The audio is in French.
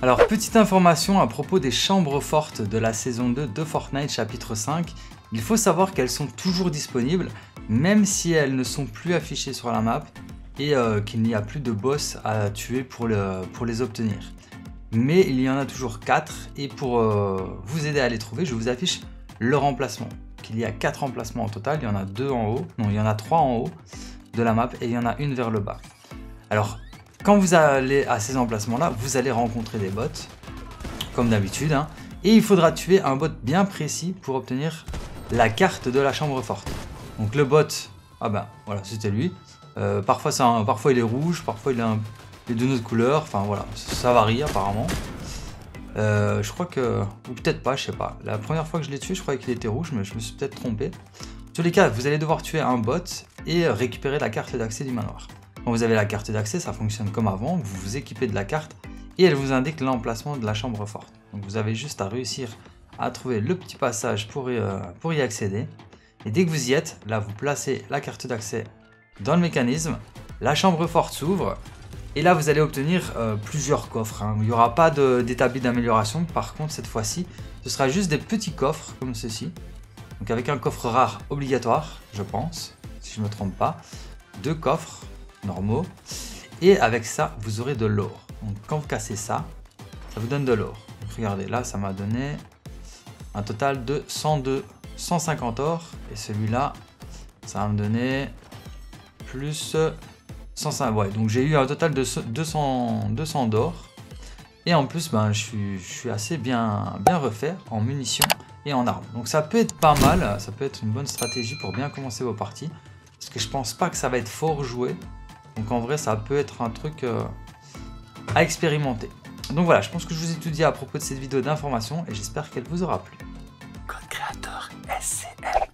Alors, petite information à propos des chambres fortes de la saison 2 de Fortnite chapitre 5. Il faut savoir qu'elles sont toujours disponibles, même si elles ne sont plus affichées sur la map et qu'il n'y a plus de boss à tuer pour les obtenir. Mais il y en a toujours 4 et pour vous aider à les trouver, je vous affiche leur emplacement. Il y a 4 emplacements en total, il y en a 2 en haut, non il y en a 3 en haut de la map et il y en a une vers le bas. Alors, quand vous allez à ces emplacements-là, vous allez rencontrer des bots, comme d'habitude, hein, et il faudra tuer un bot bien précis pour obtenir la carte de la chambre forte. Donc le bot, ah ben voilà, c'était lui. Parfois il est rouge, parfois il est d'une autre couleur, enfin voilà, ça varie apparemment. Je crois que, ou peut-être pas, je sais pas. La première fois que je l'ai tué, je croyais qu'il était rouge, mais je me suis peut-être trompé. En tous les cas, vous allez devoir tuer un bot et récupérer la carte d'accès du manoir. Quand vous avez la carte d'accès, ça fonctionne comme avant, vous vous équipez de la carte et elle vous indique l'emplacement de la chambre forte. Donc vous avez juste à réussir à trouver le petit passage pour y accéder. Et dès que vous y êtes, là vous placez la carte d'accès dans le mécanisme, la chambre forte s'ouvre. Et là, vous allez obtenir plusieurs coffres. Hein. Il n'y aura pas d'établi d'amélioration. Par contre, cette fois-ci, ce sera juste des petits coffres comme ceci. Donc avec un coffre rare obligatoire, je pense, si je ne me trompe pas. 2 coffres normaux. Et avec ça, vous aurez de l'or. Donc quand vous cassez ça, ça vous donne de l'or. Regardez, là, ça m'a donné un total de 150 or. Et celui-là, ça va me donner plus... 105, ouais, donc j'ai eu un total de 200 d'or et en plus ben, je suis assez bien refait en munitions et en armes, donc ça peut être pas mal, ça peut être une bonne stratégie pour bien commencer vos parties parce que je pense pas que ça va être fort joué, donc en vrai ça peut être un truc à expérimenter. Donc voilà, je pense que je vous ai tout dit à propos de cette vidéo d'information et j'espère qu'elle vous aura plu. Code créateur SCL.